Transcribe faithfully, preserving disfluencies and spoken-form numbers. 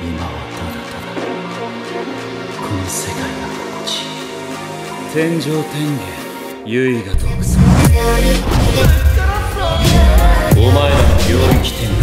今はただただこの世界が落ち、天上天下唯我独尊。お前らの領域展開